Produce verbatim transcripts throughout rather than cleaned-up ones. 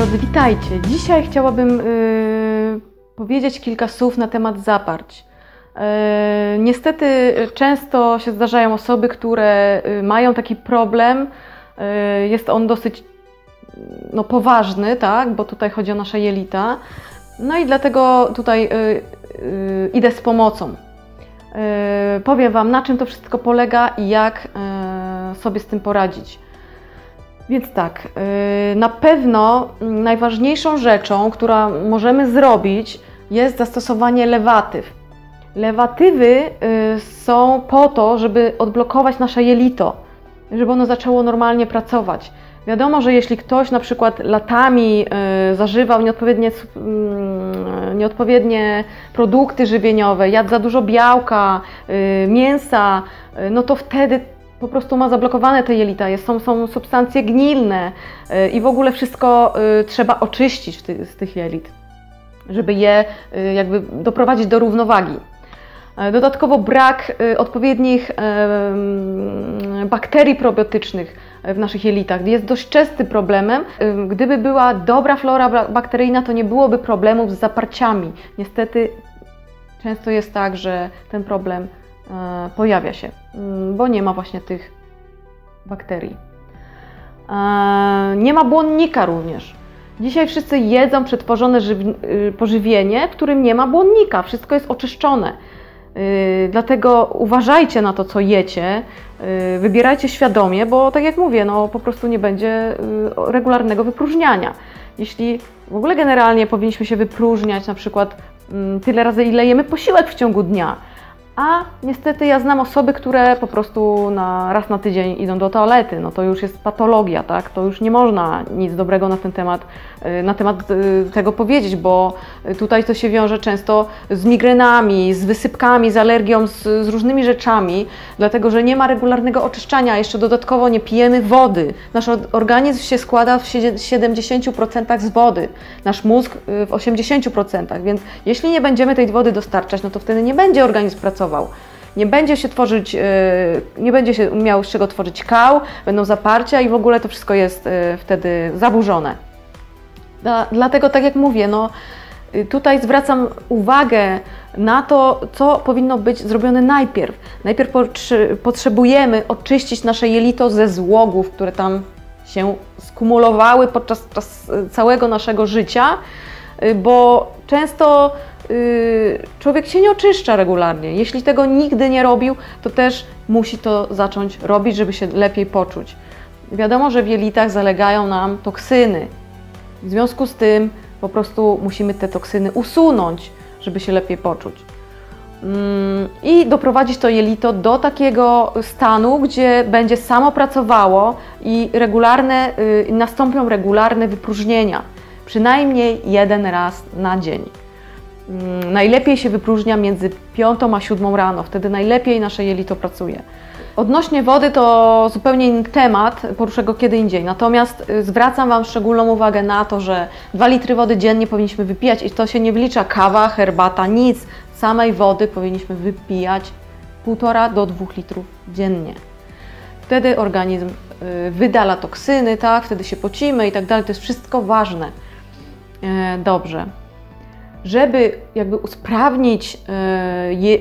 drodzy, witajcie! Dzisiaj chciałabym y, powiedzieć kilka słów na temat zaparć. Y, niestety często się zdarzają osoby, które mają taki problem. Y, jest on dosyć no, poważny, tak? Bo tutaj chodzi o nasze jelita. No i dlatego tutaj y, y, idę z pomocą. Y, powiem Wam, na czym to wszystko polega i jak y, sobie z tym poradzić. Więc tak, na pewno najważniejszą rzeczą, która możemy zrobić, jest zastosowanie lewatyw. Lewatywy są po to, żeby odblokować nasze jelito, żeby ono zaczęło normalnie pracować. Wiadomo, że jeśli ktoś na przykład latami zażywał nieodpowiednie, nieodpowiednie produkty żywieniowe, jadł za dużo białka, mięsa, no to wtedy po prostu ma zablokowane te jelita, są, są substancje gnilne i w ogóle wszystko trzeba oczyścić z tych jelit, żeby je jakby doprowadzić do równowagi. Dodatkowo brak odpowiednich bakterii probiotycznych w naszych jelitach jest dość częstym problemem. Gdyby była dobra flora bakteryjna, to nie byłoby problemów z zaparciami. Niestety często jest tak, że ten problem pojawia się, bo nie ma właśnie tych bakterii. Nie ma błonnika również. Dzisiaj wszyscy jedzą przetworzone pożywienie, w którym nie ma błonnika. Wszystko jest oczyszczone. Dlatego uważajcie na to, co jecie. Wybierajcie świadomie, bo tak jak mówię, no po prostu nie będzie regularnego wypróżniania. Jeśli w ogóle generalnie powinniśmy się wypróżniać na przykład tyle razy, ile jemy posiłek w ciągu dnia. A niestety ja znam osoby, które po prostu na, raz na tydzień idą do toalety. No to już jest patologia, tak? To już nie można nic dobrego na ten temat, na temat tego powiedzieć, bo tutaj to się wiąże często z migrenami, z wysypkami, z alergią, z, z różnymi rzeczami, dlatego że nie ma regularnego oczyszczania, jeszcze dodatkowo nie pijemy wody. Nasz organizm się składa w siedemdziesięciu procentach z wody, nasz mózg w osiemdziesięciu procentach, więc jeśli nie będziemy tej wody dostarczać, no to wtedy nie będzie organizm pracował. Nie będzie się tworzyć, nie będzie się miał z czego tworzyć kał, będą zaparcia i w ogóle to wszystko jest wtedy zaburzone. Dlatego, tak jak mówię, no, tutaj zwracam uwagę na to, co powinno być zrobione najpierw. Najpierw potrzebujemy oczyścić nasze jelito ze złogów, które tam się skumulowały podczas całego naszego życia, bo często człowiek się nie oczyszcza regularnie. Jeśli tego nigdy nie robił, to też musi to zacząć robić, żeby się lepiej poczuć. Wiadomo, że w jelitach zalegają nam toksyny. W związku z tym po prostu musimy te toksyny usunąć, żeby się lepiej poczuć. I doprowadzić to jelito do takiego stanu, gdzie będzie samo pracowało i regularne, nastąpią regularne wypróżnienia. Przynajmniej jeden raz na dzień. Najlepiej się wypróżnia między piątą a siódmą rano, wtedy najlepiej nasze jelito pracuje. Odnośnie wody to zupełnie inny temat, poruszę go kiedy indziej, natomiast zwracam Wam szczególną uwagę na to, że dwa litry wody dziennie powinniśmy wypijać i to się nie wlicza kawa, herbata, nic. Samej wody powinniśmy wypijać półtora do dwóch litrów dziennie. Wtedy organizm wydala toksyny, tak? Wtedy się pocimy i tak dalej, to jest wszystko ważne. Dobrze. Żeby jakby usprawnić je,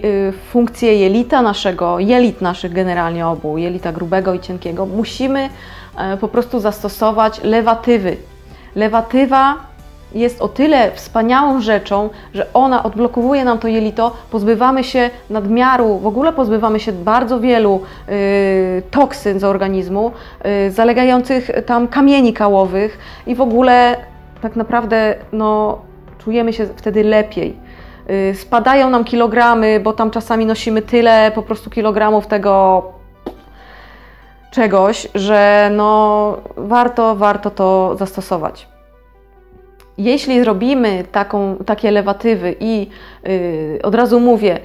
funkcję jelita naszego, jelit naszych generalnie obu, jelita grubego i cienkiego, musimy po prostu zastosować lewatywy. Lewatywa jest o tyle wspaniałą rzeczą, że ona odblokowuje nam to jelito, pozbywamy się nadmiaru, w ogóle pozbywamy się bardzo wielu y, toksyn z organizmu, y, zalegających tam kamieni kałowych i w ogóle tak naprawdę no czujemy się wtedy lepiej. Spadają nam kilogramy, bo tam czasami nosimy tyle po prostu kilogramów tego czegoś, że no warto, warto to zastosować. Jeśli zrobimy taką, takie lewatywy i yy, od razu mówię,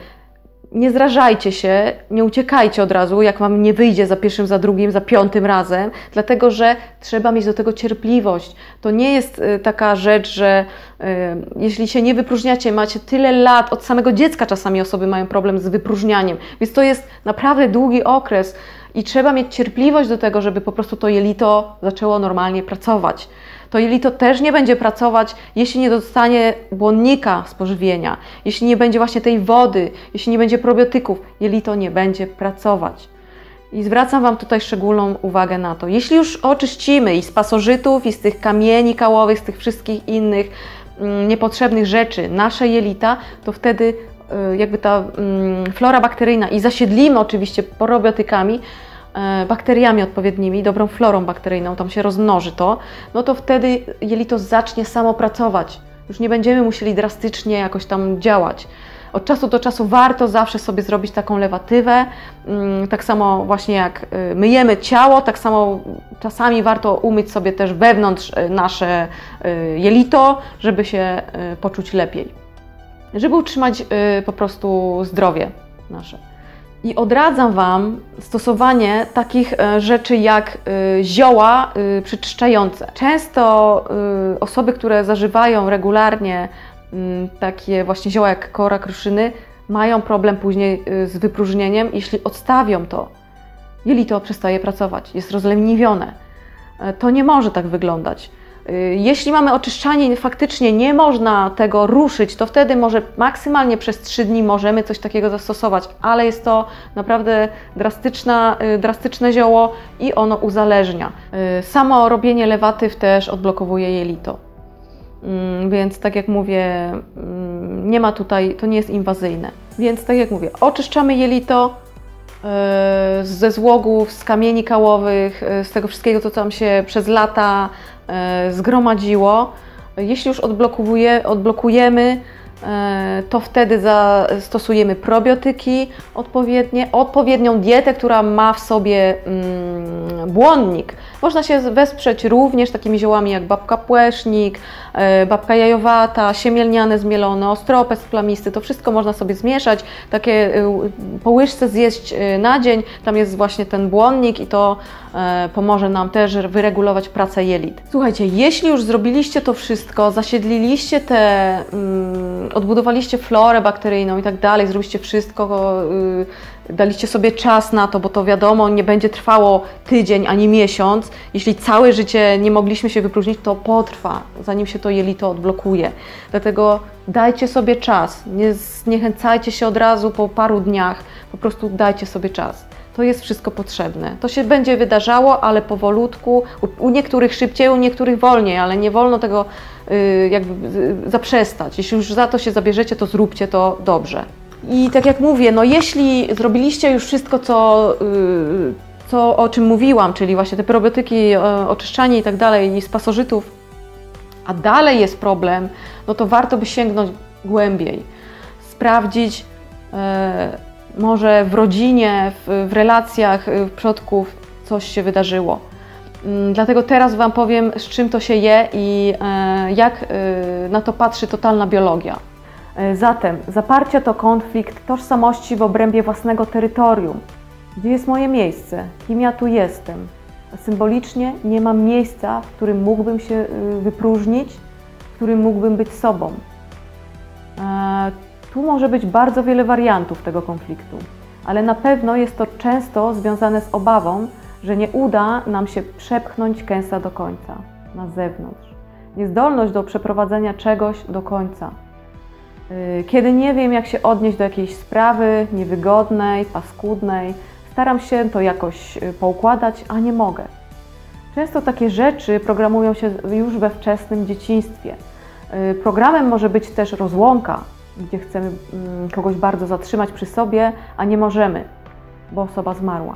nie zrażajcie się, nie uciekajcie od razu, jak Wam nie wyjdzie za pierwszym, za drugim, za piątym razem, dlatego że trzeba mieć do tego cierpliwość. To nie jest taka rzecz, że y, jeśli się nie wypróżniacie, macie tyle lat, od samego dziecka czasami osoby mają problem z wypróżnianiem, więc to jest naprawdę długi okres i trzeba mieć cierpliwość do tego, żeby po prostu to jelito zaczęło normalnie pracować. to jelito też nie będzie pracować, jeśli nie dostanie błonnika z pożywienia, jeśli nie będzie właśnie tej wody, jeśli nie będzie probiotyków, jelito nie będzie pracować. I zwracam Wam tutaj szczególną uwagę na to. Jeśli już oczyścimy i z pasożytów, i z tych kamieni kałowych, z tych wszystkich innych mm, niepotrzebnych rzeczy nasze jelita, to wtedy y, jakby ta y, flora bakteryjna i zasiedlimy oczywiście probiotykami, y, bakteriami odpowiednimi, dobrą florą bakteryjną, tam się rozmnoży to, no to wtedy jelito zacznie samo pracować. Już nie będziemy musieli drastycznie jakoś tam działać. Od czasu do czasu warto zawsze sobie zrobić taką lewatywę, tak samo właśnie jak myjemy ciało, tak samo czasami warto umyć sobie też wewnątrz nasze jelito, żeby się poczuć lepiej, żeby utrzymać po prostu zdrowie nasze. I odradzam Wam stosowanie takich rzeczy jak zioła przeczyszczające. Często osoby, które zażywają regularnie takie właśnie zioła jak kora kruszyny, mają problem później z wypróżnieniem. Jeśli odstawią to, jelito przestaje pracować, jest rozleniwione. To nie może tak wyglądać. Jeśli mamy oczyszczanie, faktycznie nie można tego ruszyć, to wtedy może maksymalnie przez trzy dni możemy coś takiego zastosować, ale jest to naprawdę drastyczna, drastyczne zioło i ono uzależnia. Samo robienie lewatyw też odblokowuje jelito. Więc tak jak mówię, nie ma tutaj, to nie jest inwazyjne. Więc tak jak mówię, oczyszczamy jelito ze złogów, z kamieni kałowych, z tego wszystkiego, co tam się przez lata zgromadziło. Jeśli już odblokujemy, to wtedy zastosujemy probiotyki odpowiednie, odpowiednią dietę, która ma w sobie błonnik. Można się wesprzeć również takimi ziołami jak babka płesznik, babka jajowata, siemielniane zmielone, ostropes plamisty. To wszystko można sobie zmieszać, takie po łyżce zjeść na dzień. Tam jest właśnie ten błonnik i to pomoże nam też wyregulować pracę jelit. Słuchajcie, jeśli już zrobiliście to wszystko, zasiedliliście te... odbudowaliście florę bakteryjną i tak dalej, zrobiliście wszystko, daliście sobie czas na to, bo to wiadomo, nie będzie trwało tydzień ani miesiąc. Jeśli całe życie nie mogliśmy się wypróżnić, to potrwa, zanim się to jelito odblokuje. Dlatego dajcie sobie czas, nie zniechęcajcie się od razu po paru dniach, po prostu dajcie sobie czas. To jest wszystko potrzebne. To się będzie wydarzało, ale powolutku, u niektórych szybciej, u niektórych wolniej, ale nie wolno tego jakby zaprzestać. Jeśli już za to się zabierzecie, to zróbcie to dobrze. I tak jak mówię, no jeśli zrobiliście już wszystko, co, co, o czym mówiłam, czyli właśnie te probiotyki, oczyszczanie i tak dalej, i z pasożytów, a dalej jest problem, no to warto by sięgnąć głębiej, sprawdzić, może w rodzinie, w, w relacjach przodków coś się wydarzyło. Dlatego teraz Wam powiem, z czym to się je i e, jak e, na to patrzy totalna biologia. Zatem zaparcie to konflikt tożsamości w obrębie własnego terytorium. Gdzie jest moje miejsce? Kim ja tu jestem? Symbolicznie nie mam miejsca, w którym mógłbym się wypróżnić, w którym mógłbym być sobą. E, Tu może być bardzo wiele wariantów tego konfliktu, ale na pewno jest to często związane z obawą, że nie uda nam się przepchnąć kęsa do końca, na zewnątrz. Niezdolność do przeprowadzenia czegoś do końca. Kiedy nie wiem, jak się odnieść do jakiejś sprawy niewygodnej, paskudnej, staram się to jakoś poukładać, a nie mogę. Często takie rzeczy programują się już we wczesnym dzieciństwie. Programem może być też rozłąka, gdzie chcemy kogoś bardzo zatrzymać przy sobie, a nie możemy, bo osoba zmarła.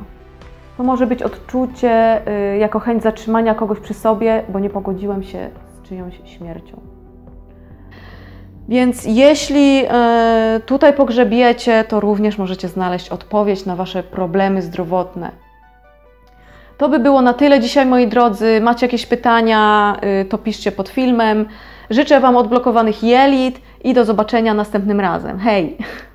To może być odczucie jako chęć zatrzymania kogoś przy sobie, bo nie pogodziłem się z czyjąś śmiercią. Więc jeśli tutaj pogrzebiecie, to również możecie znaleźć odpowiedź na Wasze problemy zdrowotne. To by było na tyle dzisiaj, moi drodzy. Macie jakieś pytania, to piszcie pod filmem. Życzę Wam odblokowanych jelit i do zobaczenia następnym razem. Hej!